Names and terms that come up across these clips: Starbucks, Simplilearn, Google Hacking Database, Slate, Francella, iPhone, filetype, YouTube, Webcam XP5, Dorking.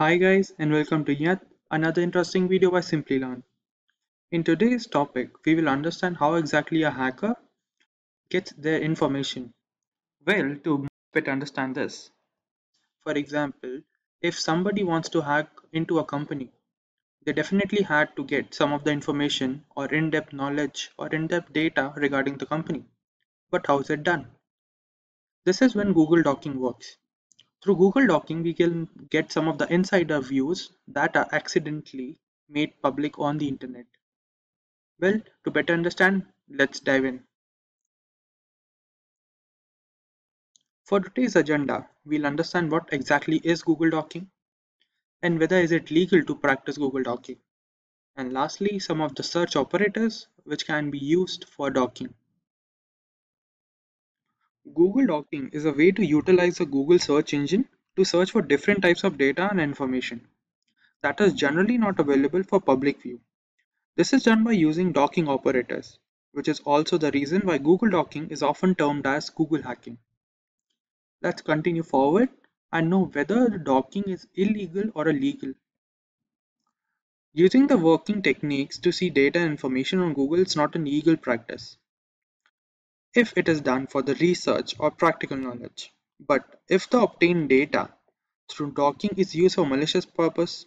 Hi guys, and welcome to yet another interesting video by Simplilearn. In today's topic, we will understand how exactly a hacker gets their information. Well, to better understand this, for example, if somebody wants to hack into a company, they definitely had to get some of the information or in-depth knowledge or in-depth data regarding the company. But how is it done? This is when Google Docking works. Through Google Docking, we can get some of the insider views that are accidentally made public on the internet. Well, to better understand, let's dive in. For today's agenda, we'll understand what exactly is Google Docking and whether is it legal to practice Google Docking. And lastly, some of the search operators which can be used for docking. Google Docking is a way to utilize the Google search engine to search for different types of data and information that is generally not available for public view. This is done by using docking operators, which is also the reason why Google Docking is often termed as Google hacking. Let's continue forward and know whether docking is illegal or legal. Using the working techniques to see data and information on Google is not an illegal practice if it is done for the research or practical knowledge. But if the obtained data through docking is used for malicious purpose,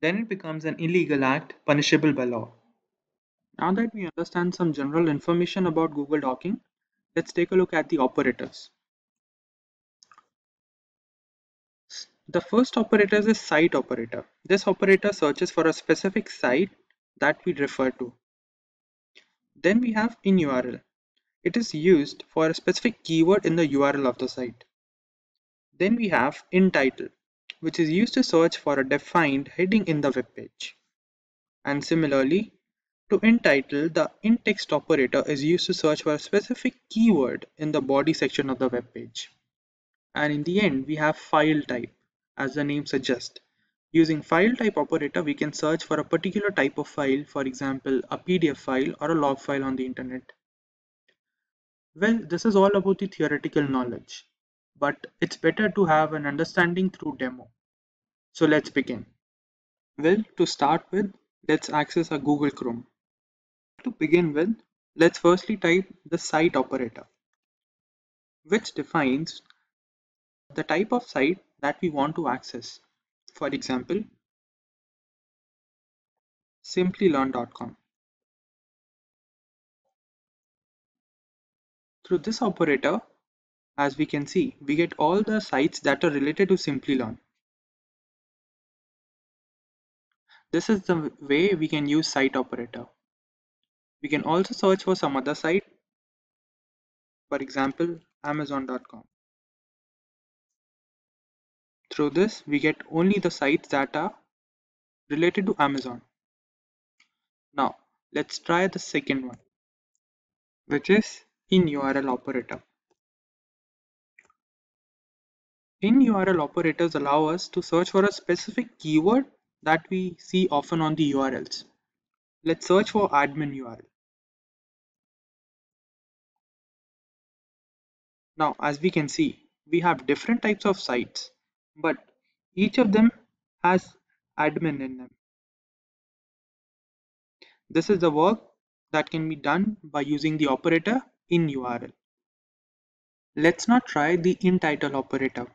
then it becomes an illegal act punishable by law. Now that we understand some general information about Google Docking, let's take a look at the operators. The first operator is site operator. This operator searches for a specific site that we refer to. Then we have in URL. It is used for a specific keyword in the URL of the site. Then we have in title, which is used to search for a defined heading in the web page. And similarly, to in title, the in text operator is used to search for a specific keyword in the body section of the web page. And in the end, we have file type, as the name suggests. Using file type operator, we can search for a particular type of file, for example, a PDF file or a log file on the internet. Well, this is all about the theoretical knowledge, but it's better to have an understanding through demo. So let's begin. Well, to start with, let's access a Google Chrome. To begin with, let's firstly type the site operator, which defines the type of site that we want to access. For example, simplylearn.com. Through this operator, as we can see, we get all the sites that are related to Simplilearn. This is the way we can use site operator. We can also search for some other site, for example, Amazon.com. Through this, we get only the sites that are related to Amazon. Now, let's try the second one, which is in URL operator. In URL operators allow us to search for a specific keyword that we see often on the URLs. Let's search for admin URL. Now, as we can see, we have different types of sites, but each of them has admin in them. This is the work that can be done by using the operator in URL. Let's not try the in title operator.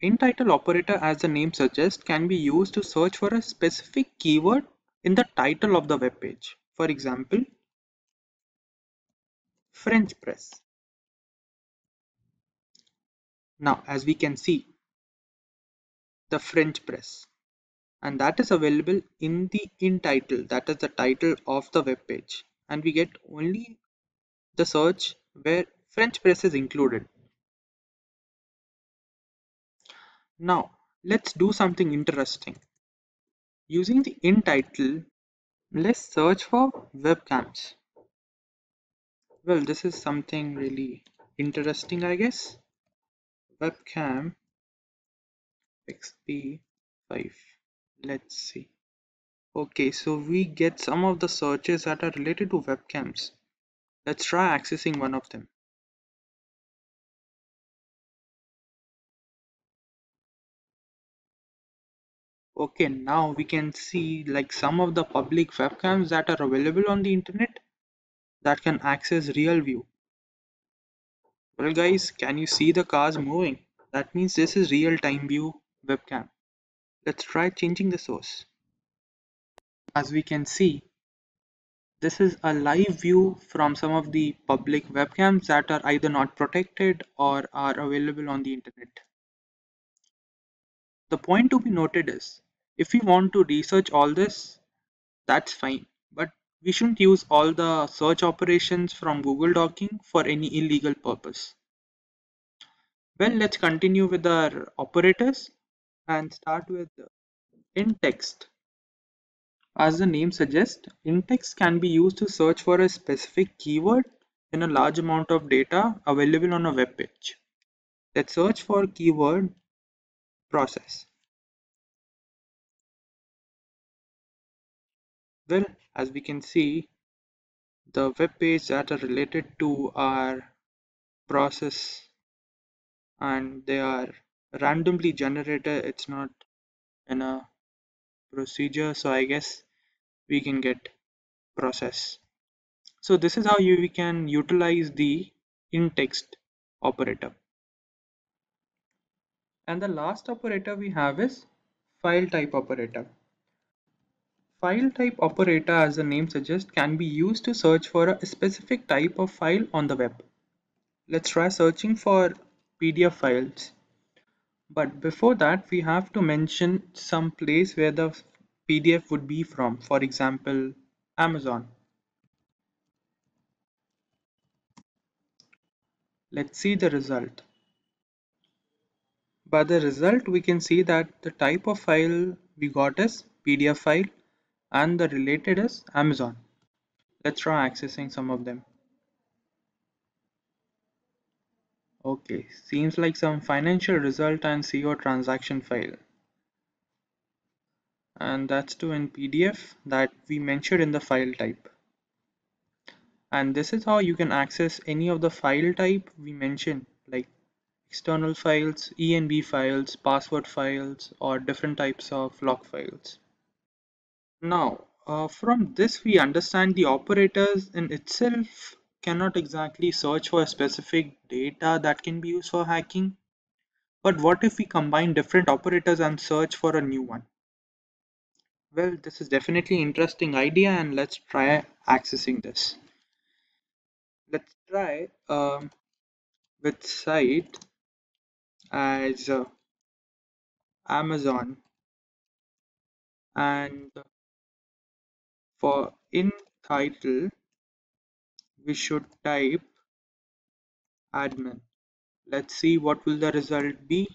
In title operator, as the name suggests, can be used to search for a specific keyword in the title of the web page. For example, French press. Now, as we can see, the French press, and that is available in the in title, that is the title of the web page, and we get only the search where French press is included. Now let's do something interesting. Using the in title, let's search for webcams. Well, this is something really interesting, I guess. Webcam XP5. Let's see. Okay, so we get some of the searches that are related to webcams. Let's try accessing one of them. Okay, now we can see like some of the public webcams that are available on the internet that can access real view. Well guys, can you see the cars moving? That means this is real time view webcam. Let's try changing the source. As we can see, this is a live view from some of the public webcams that are either not protected or are available on the internet. The point to be noted is, if we want to research all this, that's fine, but we shouldn't use all the search operations from Google Docking for any illegal purpose. Well, let's continue with our operators and start with in-text. As the name suggests, in-text can be used to search for a specific keyword in a large amount of data available on a web page. Let's search for keyword process. Well, as we can see, the web page that are related to our process, and they are randomly generated. It's not in a procedure, so I guess we can get process. So this is how we can utilize the in-text operator. And the last operator we have is file type operator. File type operator, as the name suggests, can be used to search for a specific type of file on the web. Let's try searching for PDF files. But before that, we have to mention some place where the PDF would be from. For example, Amazon. Let's see the result. By the result, we can see that the type of file we got is PDF file, and the related is Amazon. Let's try accessing some of them. Okay, seems like some financial result and CEO transaction file. And that's too in PDF that we mentioned in the file type. And this is how you can access any of the file type we mentioned, like external files, ENB files, password files, or different types of log files. Now, from this we understand the operators in itself cannot exactly search for specific data that can be used for hacking. But what if we combine different operators and search for a new one? Well, this is definitely an interesting idea, and let's try accessing this. Let's try with site as Amazon, and for in title we should type admin. Let's see what will the result be.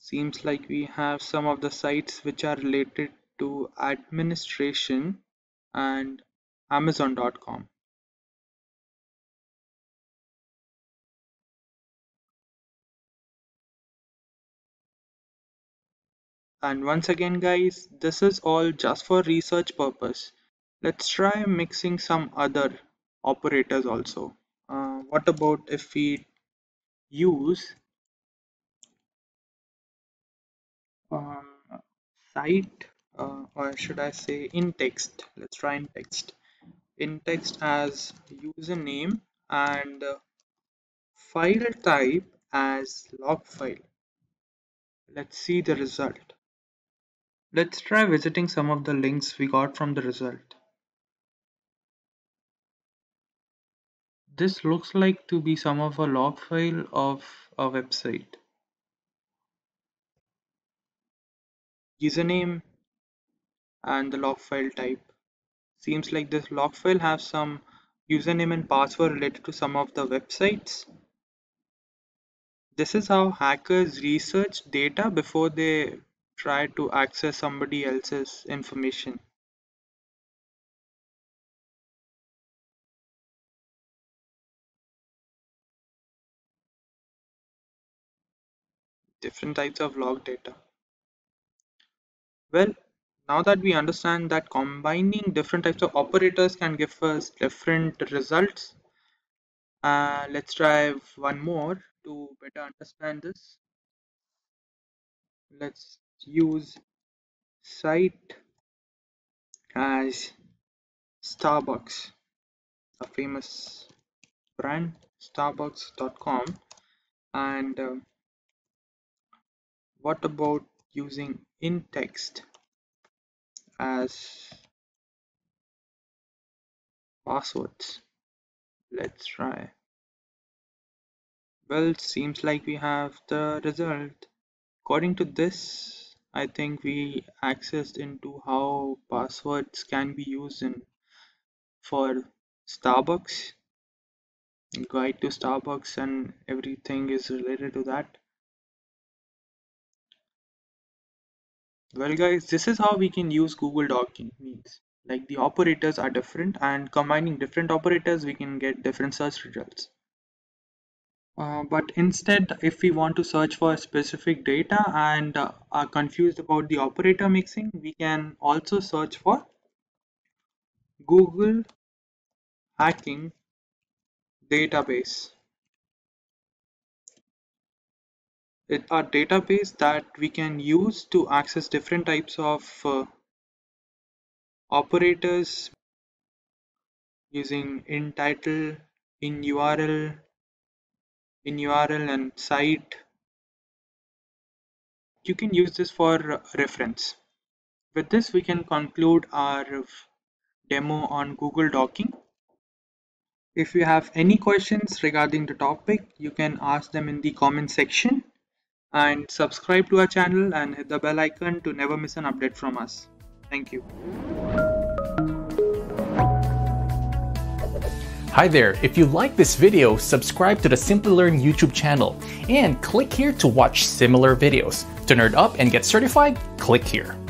Seems like we have some of the sites which are related to administration and Amazon.com. And once again guys, this is all just for research purpose. Let's try mixing some other operators also. What about if we use site, or should I say in text? Let's try in text. In text as username and file type as log file. Let's see the result. Let's try visiting some of the links we got from the result. This looks like to be some of a log file of a website. Username and the log file type. Seems like this log file has some username and password related to some of the websites. This is how hackers research data before they try to access somebody else's information. Different types of log data. Well, now that we understand that combining different types of operators can give us different results, let's try one more to better understand this. let's use site as Starbucks, a famous brand, starbucks.com. and what about using in text as passwords? Let's try. Well, seems like we have the result. According to this, I think we accessed into how passwords can be used in for Starbucks, guide to Starbucks, and everything is related to that. Well guys, this is how we can use Google Documents. Like, the operators are different, and combining different operators we can get different search results. But instead, if we want to search for specific data and are confused about the operator mixing, we can also search for Google Hacking Database. It's a database that we can use to access different types of operators using in title, in URL and site. You can use this for reference. With this, we can conclude our demo on Google Docking. If you have any questions regarding the topic, you can ask them in the comment section, and subscribe to our channel and hit the bell icon to never miss an update from us. Thank you. Hi there, if you like this video, subscribe to the Simplilearn YouTube channel and click here to watch similar videos. To nerd up and get certified, click here.